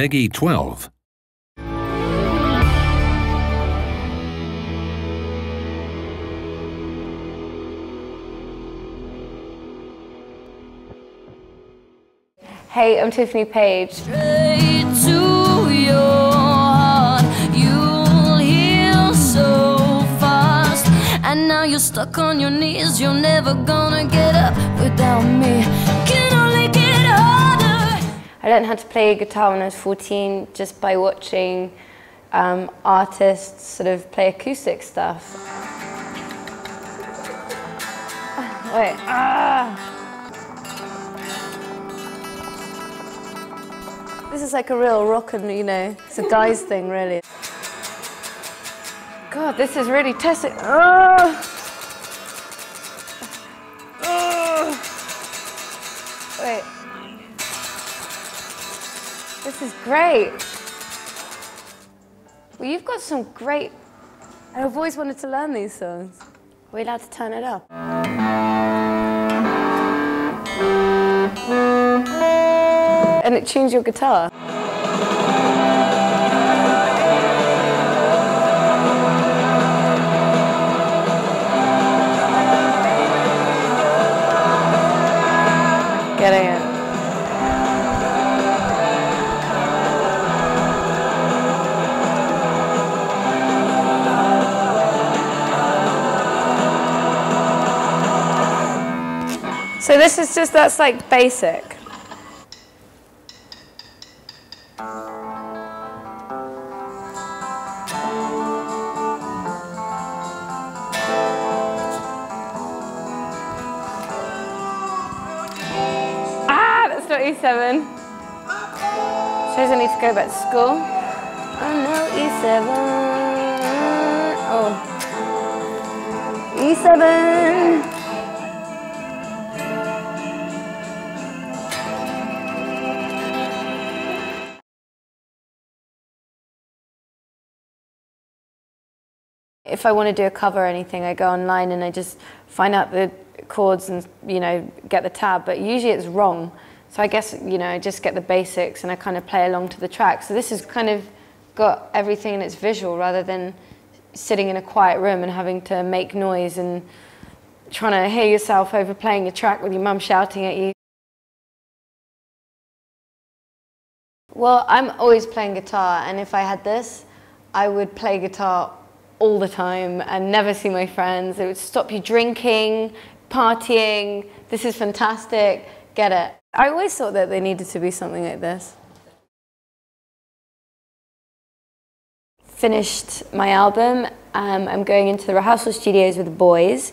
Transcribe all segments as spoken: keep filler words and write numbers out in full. Peggy twelve. Hey, I'm Tiffany Page. Straight to your heart, you'll heal so fast. And now you're stuck on your knees, you're never gonna get up without me. Can only get harder. I learned how to play guitar when I was fourteen, just by watching um, artists sort of play acoustic stuff. Wait. Ah. This is like a real rock and, you know, it's a guy's thing, really. God, this is really testing. Oh. Oh. Wait. This is great. Well, you've got some great... I've always wanted to learn these songs. Are we allowed to turn it up? And it tunes your guitar. Getting it. So this is just, that's like basic. E seven. Shows I need to go back to school. Oh no, E seven. Oh. E seven. If I want to do a cover or anything, I go online and I just find out the chords and, you know, get the tab, but usually it's wrong. So I guess, you know, I just get the basics and I kind of play along to the track. So this has kind of got everything in its visual rather than sitting in a quiet room and having to make noise and trying to hear yourself over playing your track with your mum shouting at you. Well, I'm always playing guitar, and if I had this, I would play guitar all the time and never see my friends. It would stop you drinking, partying. This is fantastic. Get it. I always thought that there needed to be something like this. Finished my album. Um, I'm going into the rehearsal studios with the boys,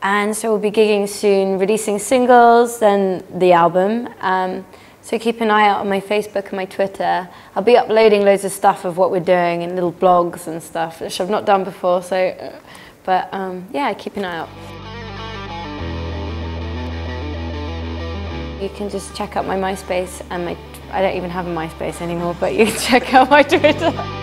and so we'll be gigging soon, releasing singles, then the album. Um, so keep an eye out on my Facebook and my Twitter. I'll be uploading loads of stuff of what we're doing and little blogs and stuff, which I've not done before. So, but um, yeah, keep an eye out. You can just check out my MySpace and my... I don't even have a MySpace anymore, but you can check out my Twitter.